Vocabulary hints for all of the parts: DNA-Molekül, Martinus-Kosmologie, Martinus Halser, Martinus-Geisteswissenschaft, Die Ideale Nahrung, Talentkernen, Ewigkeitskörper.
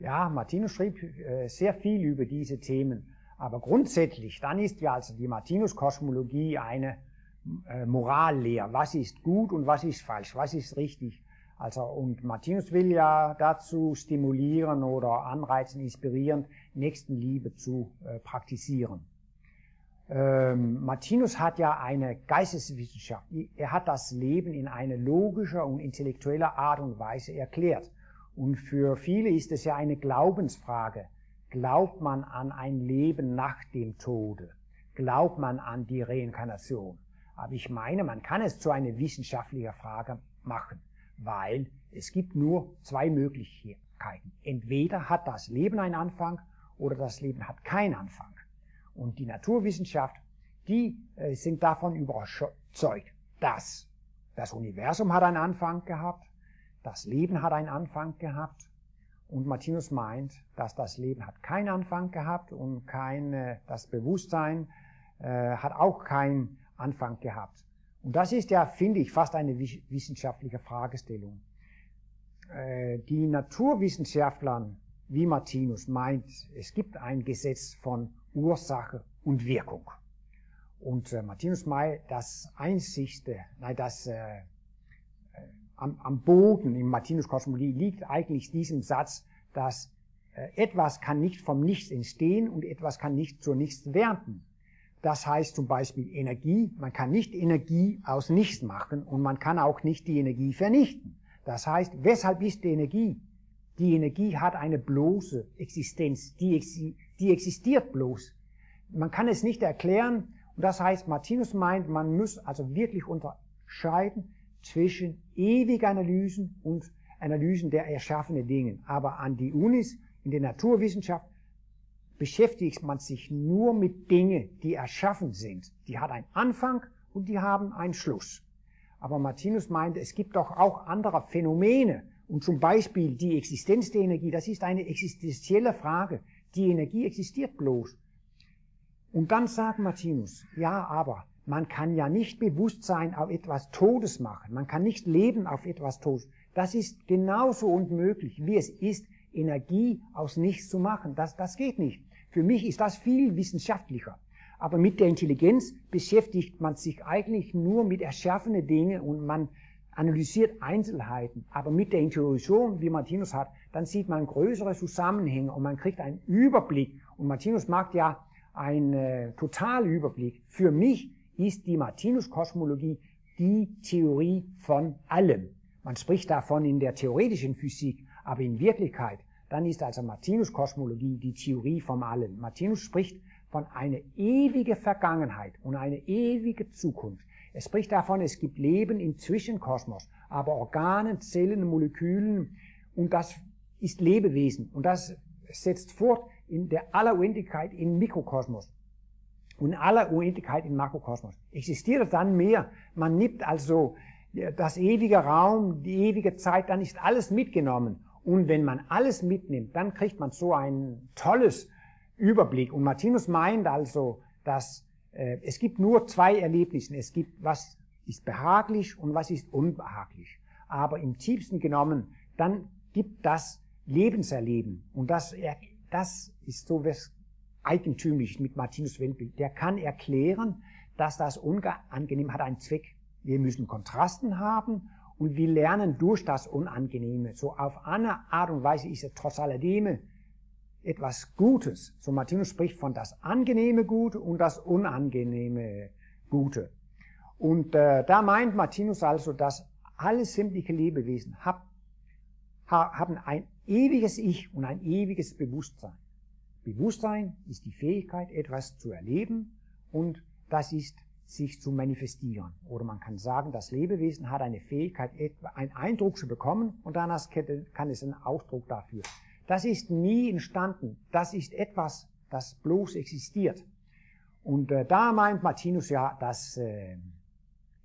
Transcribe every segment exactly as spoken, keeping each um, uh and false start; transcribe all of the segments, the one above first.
Ja, Martinus schrieb äh, sehr viel über diese Themen, aber grundsätzlich, dann ist ja also die Martinus-Kosmologie eine äh, Morallehre. Was ist gut und was ist falsch, was ist richtig? Also, und Martinus will ja dazu stimulieren oder anreizen, inspirierend, Nächstenliebe zu äh, praktizieren. Ähm, Martinus hat ja eine Geisteswissenschaft. Er hat das Leben in eine logische und intellektuelle Art und Weise erklärt. Und für viele ist es ja eine Glaubensfrage. Glaubt man an ein Leben nach dem Tode? Glaubt man an die Reinkarnation? Aber ich meine, man kann es zu einer wissenschaftlichen Frage machen, weil es gibt nur zwei Möglichkeiten. Entweder hat das Leben einen Anfang oder das Leben hat keinen Anfang. Und die Naturwissenschaft, die äh, sind davon überzeugt, dass das Universum hat einen Anfang gehabt, das Leben hat einen Anfang gehabt. Und Martinus meint, dass das Leben hat keinen Anfang gehabt und keine, das Bewusstsein äh, hat auch keinen Anfang gehabt. Und das ist ja, finde ich, fast eine wissenschaftliche Fragestellung. Die Naturwissenschaftler wie Martinus meint, es gibt ein Gesetz von Ursache und Wirkung. Und Martinus meint, das Einzigste, nein, das äh, am, am Boden im Martinus-Kosmologie liegt eigentlich diesem Satz, dass äh, etwas kann nicht vom Nichts entstehen und etwas kann nicht zur Nichts werden. Das heißt zum Beispiel Energie. Man kann nicht Energie aus Nichts machen und man kann auch nicht die Energie vernichten. Das heißt, weshalb ist die Energie? Die Energie hat eine bloße Existenz. Die, exi die existiert bloß. Man kann es nicht erklären. Und das heißt, Martinus meint, man muss also wirklich unterscheiden zwischen ewigen Analysen und Analysen der erschaffenen Dinge. Aber an die Unis, in der Naturwissenschaft, beschäftigt man sich nur mit Dingen, die erschaffen sind. Die hat einen Anfang und die haben einen Schluss. Aber Martinus meint, es gibt doch auch andere Phänomene. Und zum Beispiel die Existenz der Energie, das ist eine existenzielle Frage. Die Energie existiert bloß. Und dann sagt Martinus, ja, aber man kann ja nicht Bewusstsein auf etwas Todes machen. Man kann nicht Leben auf etwas Todes. Das ist genauso unmöglich, wie es ist, Energie aus nichts zu machen. Das, das geht nicht. Für mich ist das viel wissenschaftlicher. Aber mit der Intelligenz beschäftigt man sich eigentlich nur mit erschaffenen Dingen und man analysiert Einzelheiten. Aber mit der Intuition, wie Martinus hat, dann sieht man größere Zusammenhänge und man kriegt einen Überblick. Und Martinus macht ja einen äh, Totalüberblick. Für mich ist die Martinus-Kosmologie die Theorie von allem. Man spricht davon in der theoretischen Physik, aber in Wirklichkeit, dann ist also Martinus-Kosmologie die Theorie vom Allen. Martinus spricht von einer ewigen Vergangenheit und einer ewigen Zukunft. Er spricht davon, es gibt Leben im Zwischenkosmos, aber Organen, Zellen, Molekülen, und das ist Lebewesen. Und das setzt fort in der aller Unendlichkeit in Mikrokosmos und aller Unendlichkeit in Makrokosmos. Existiert es dann mehr? Man nimmt also das ewige Raum, die ewige Zeit, dann ist alles mitgenommen. Und wenn man alles mitnimmt, dann kriegt man so ein tolles Überblick. Und Martinus meint also, dass äh, es gibt nur zwei Erlebnisse. Es gibt, was ist behaglich und was ist unbehaglich. Aber im tiefsten genommen, dann gibt das Lebenserleben. Und das, das ist so was Eigentümliches mit Martinus' Weltbild. Der kann erklären, dass das Unangenehm hat einen Zweck. Wir müssen Kontrasten haben. Und wir lernen durch das Unangenehme. So auf eine Art und Weise ist es trotz alledem etwas Gutes. So Martinus spricht von das angenehme Gute und das unangenehme Gute. Und äh, da meint Martinus also, dass alle sämtliche Lebewesen hab, ha, haben ein ewiges Ich und ein ewiges Bewusstsein. Bewusstsein ist die Fähigkeit, etwas zu erleben, und das ist sich zu manifestieren. Oder man kann sagen, das Lebewesen hat eine Fähigkeit, einen Eindruck zu bekommen, und danach kann es einen Ausdruck dafür. Das ist nie entstanden. Das ist etwas, das bloß existiert. Und äh, da meint Martinus ja, dass äh,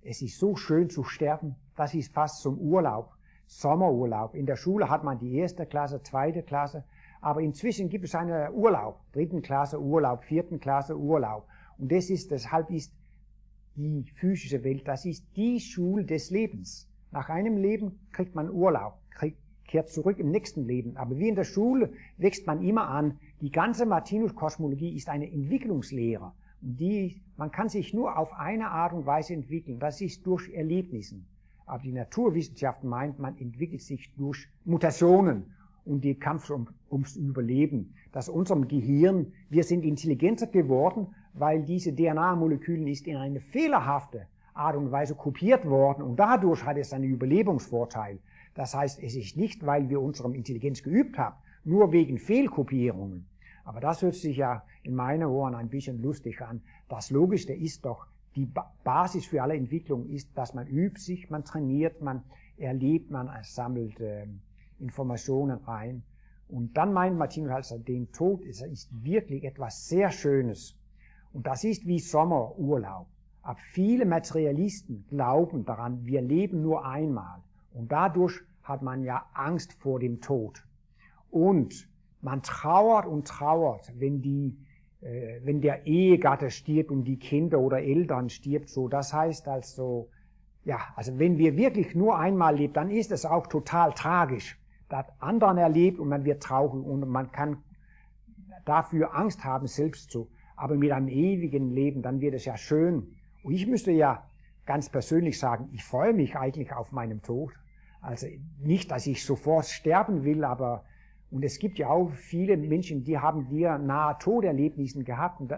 es ist so schön zu sterben, das ist fast zum Urlaub, Sommerurlaub. In der Schule hat man die erste Klasse, zweite Klasse, aber inzwischen gibt es einen Urlaub, dritten Klasse Urlaub, vierten Klasse Urlaub. Und das ist, deshalb ist die physische Welt, das ist die Schule des Lebens. Nach einem Leben kriegt man Urlaub, kriegt, kehrt zurück im nächsten Leben. Aber wie in der Schule wächst man immer an. Die ganze Martinus-Kosmologie ist eine Entwicklungslehre. Die, man kann sich nur auf eine Art und Weise entwickeln. Das ist durch Erlebnissen. Aber die Naturwissenschaft meint, man entwickelt sich durch Mutationen und den Kampf um, ums Überleben. Dass unserem Gehirn, wir sind intelligenter geworden, weil diese D N A-Moleküle ist in eine fehlerhafte Art und Weise kopiert worden und dadurch hat es einen Überlebensvorteil. Das heißt, es ist nicht, weil wir unsere Intelligenz geübt haben, nur wegen Fehlkopierungen. Aber das hört sich ja in meinen Ohren ein bisschen lustig an. Das Logischste ist doch, die ba Basis für alle Entwicklung ist, dass man übt sich, man trainiert, man erlebt, man sammelt äh, Informationen ein. Und dann meint Martinus Halser, den Tod ist, ist wirklich etwas sehr Schönes. Und das ist wie Sommerurlaub. Aber viele Materialisten glauben daran, wir leben nur einmal. Und dadurch hat man ja Angst vor dem Tod. Und man trauert und trauert, wenn die, äh, wenn der Ehegatte stirbt und die Kinder oder Eltern stirbt, so. Das heißt also, ja, also wenn wir wirklich nur einmal leben, dann ist es auch total tragisch. Da hat anderen erlebt und man wird traurig und man kann dafür Angst haben, selbst zu. Aber mit einem ewigen Leben, dann wird es ja schön. Und ich müsste ja ganz persönlich sagen, ich freue mich eigentlich auf meinen Tod. Also nicht, dass ich sofort sterben will, aber, und es gibt ja auch viele Menschen, die haben hier nahe Toderlebnissen gehabt. Und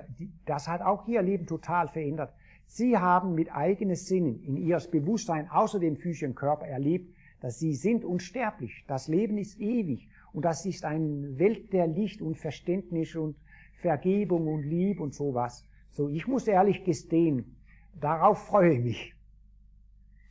das hat auch ihr Leben total verändert. Sie haben mit eigenen Sinnen in ihr Bewusstsein außer dem physischen Körper erlebt, dass sie sind unsterblich. Das Leben ist ewig. Und das ist eine Welt der Licht und Verständnis und Vergebung und Liebe und sowas. So, ich muss ehrlich gestehen, darauf freue ich mich.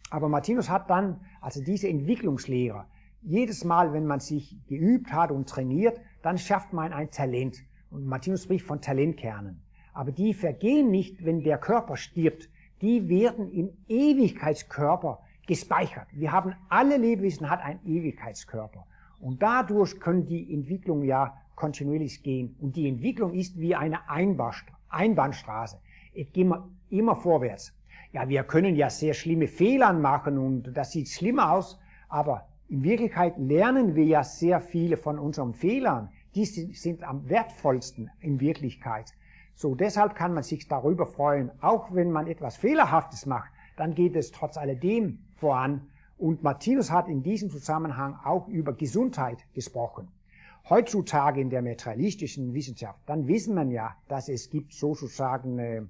Aber Martinus hat dann, also diese Entwicklungslehre, jedes Mal, wenn man sich geübt hat und trainiert, dann schafft man ein Talent. Und Martinus spricht von Talentkernen. Aber die vergehen nicht, wenn der Körper stirbt. Die werden im Ewigkeitskörper gespeichert. Wir haben alle Lebewesen hat einen Ewigkeitskörper. Und dadurch können die Entwicklung ja kontinuierlich gehen. Und die Entwicklung ist wie eine Einbahnstraße. Es geht immer vorwärts. Ja, wir können ja sehr schlimme Fehler machen und das sieht schlimm aus, aber in Wirklichkeit lernen wir ja sehr viele von unseren Fehlern. Die sind am wertvollsten in Wirklichkeit. So, deshalb kann man sich darüber freuen. Auch wenn man etwas Fehlerhaftes macht, dann geht es trotz alledem voran. Und Martinus hat in diesem Zusammenhang auch über Gesundheit gesprochen. Heutzutage in der materialistischen Wissenschaft, dann wissen man ja, dass es gibt sozusagen äh,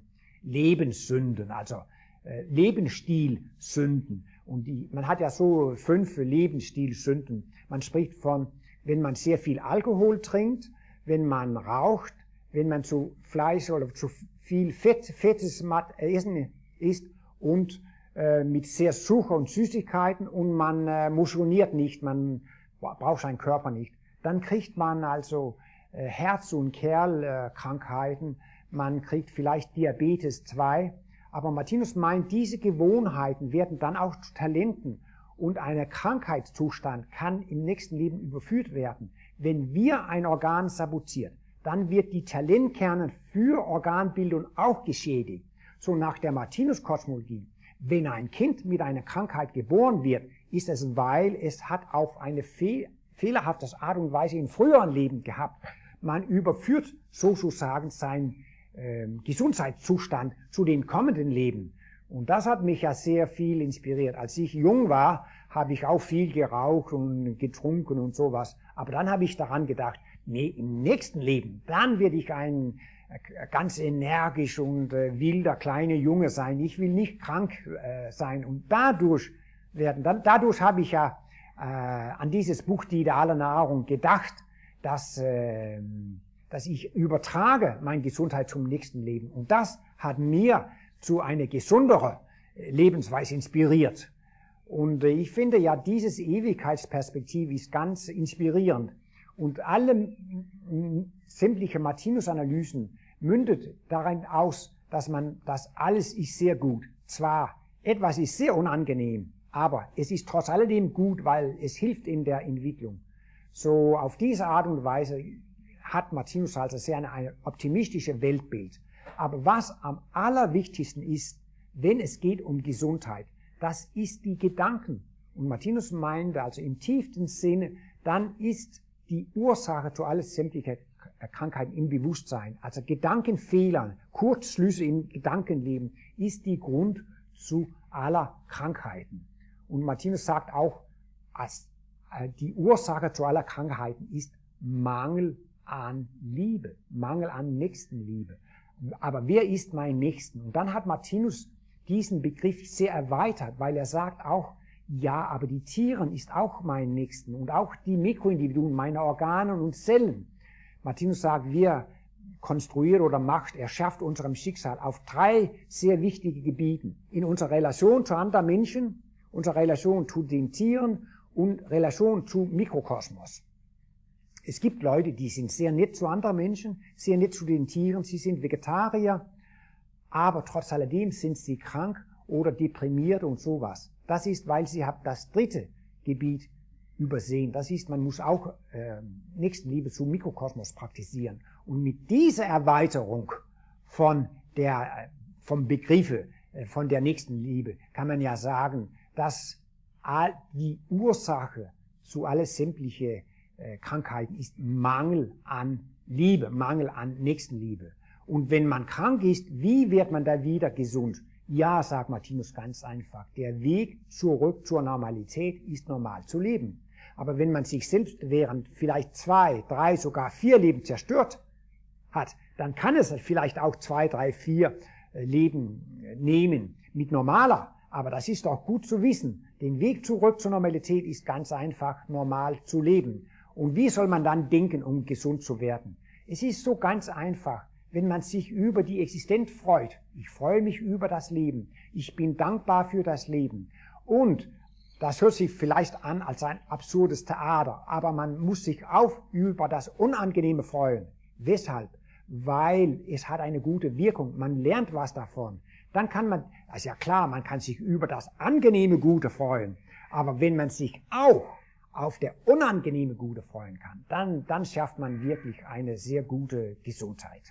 Lebenssünden, also äh, Lebensstilsünden. Und die, man hat ja so fünf Lebensstilsünden. Man spricht von, wenn man sehr viel Alkohol trinkt, wenn man raucht, wenn man zu Fleisch oder zu viel Fett, fettes Essen isst und äh, mit sehr Zucker und Süßigkeiten und man äh, motioniert nicht, man braucht seinen Körper nicht. Dann kriegt man also äh, Herz- und Kehlkrankheiten, man kriegt vielleicht Diabetes zwei. Aber Martinus meint, diese Gewohnheiten werden dann auch zu Talenten und ein Krankheitszustand kann im nächsten Leben überführt werden. Wenn wir ein Organ sabotieren, dann wird die Talentkerne für Organbildung auch geschädigt. So nach der Martinus-Kosmologie, wenn ein Kind mit einer Krankheit geboren wird, ist es, weil es hat auf eine Fehl fehlerhaftes Art und Weise im früheren Leben gehabt. Man überführt sozusagen seinen äh, Gesundheitszustand zu dem kommenden Leben. Und das hat mich ja sehr viel inspiriert. Als ich jung war, habe ich auch viel geraucht und getrunken und sowas. Aber dann habe ich daran gedacht, nee, im nächsten Leben, dann werde ich ein äh, ganz energisch und äh, wilder kleiner Junge sein. Ich will nicht krank äh, sein und dadurch werden, dann, dadurch habe ich ja an dieses Buch Die Ideale Nahrung gedacht, dass, äh, dass ich übertrage meine Gesundheit zum nächsten Leben. Und das hat mir zu einer gesünderen Lebensweise inspiriert. Und äh, ich finde ja, dieses Ewigkeitsperspektiv ist ganz inspirierend. Und alle sämtliche Martinus-Analysen mündet darin aus, dass man, dass alles ist sehr gut. Zwar, etwas ist sehr unangenehm, aber es ist trotz alledem gut, weil es hilft in der Entwicklung. So auf diese Art und Weise hat Martinus also sehr eine, eine optimistische Weltbild. Aber was am allerwichtigsten ist, wenn es geht um Gesundheit, das ist die Gedanken. und Martinus meint also im tiefsten Sinne, dann ist die Ursache zu alles sämtlicher Krankheiten im Bewusstsein, also Gedankenfehlern, Kurzschlüsse im Gedankenleben, ist die Grund zu aller Krankheiten. Und Martinus sagt auch, als die Ursache zu aller Krankheiten ist Mangel an Liebe, Mangel an Nächstenliebe. Aber wer ist mein Nächsten? Und dann hat Martinus diesen Begriff sehr erweitert, weil er sagt auch, ja, aber die Tiere ist auch mein Nächsten und auch die Mikroindividuen meiner Organe und Zellen. Martinus sagt, wir konstruieren oder macht, erschafft unserem Schicksal auf drei sehr wichtige Gebieten. In unserer Relation zu anderen Menschen, unserer Relation zu den Tieren und Relation zu Mikrokosmos. Es gibt Leute, die sind sehr nett zu anderen Menschen, sehr nett zu den Tieren, sie sind Vegetarier, aber trotz alledem sind sie krank oder deprimiert und sowas. Das ist, weil sie haben das dritte Gebiet übersehen. Das ist, man muss auch äh, Nächstenliebe zum Mikrokosmos praktizieren. Und mit dieser Erweiterung von der, vom Begriffe, von der Nächstenliebe, kann man ja sagen, dass die Ursache zu alle sämtliche äh, Krankheiten ist Mangel an Liebe, Mangel an Nächstenliebe. Und wenn man krank ist, wie wird man da wieder gesund? Ja, sagt Martinus ganz einfach, der Weg zurück zur Normalität ist normal zu leben. Aber wenn man sich selbst während vielleicht zwei, drei, sogar vier Leben zerstört hat, dann kann es vielleicht auch zwei, drei, vier Leben nehmen mit normaler. Aber das ist auch gut zu wissen. Den Weg zurück zur Normalität ist ganz einfach, normal zu leben. Und wie soll man dann denken, um gesund zu werden? Es ist so ganz einfach. Wenn man sich über die Existenz freut, ich freue mich über das Leben, ich bin dankbar für das Leben. Und das hört sich vielleicht an als ein absurdes Theater, aber man muss sich auch über das Unangenehme freuen. Weshalb? Weil es hat eine gute Wirkung, man lernt was davon. Dann kann man, also ja klar, man kann sich über das angenehme Gute freuen, aber wenn man sich auch auf der unangenehme Gute freuen kann, dann, dann schafft man wirklich eine sehr gute Gesundheit.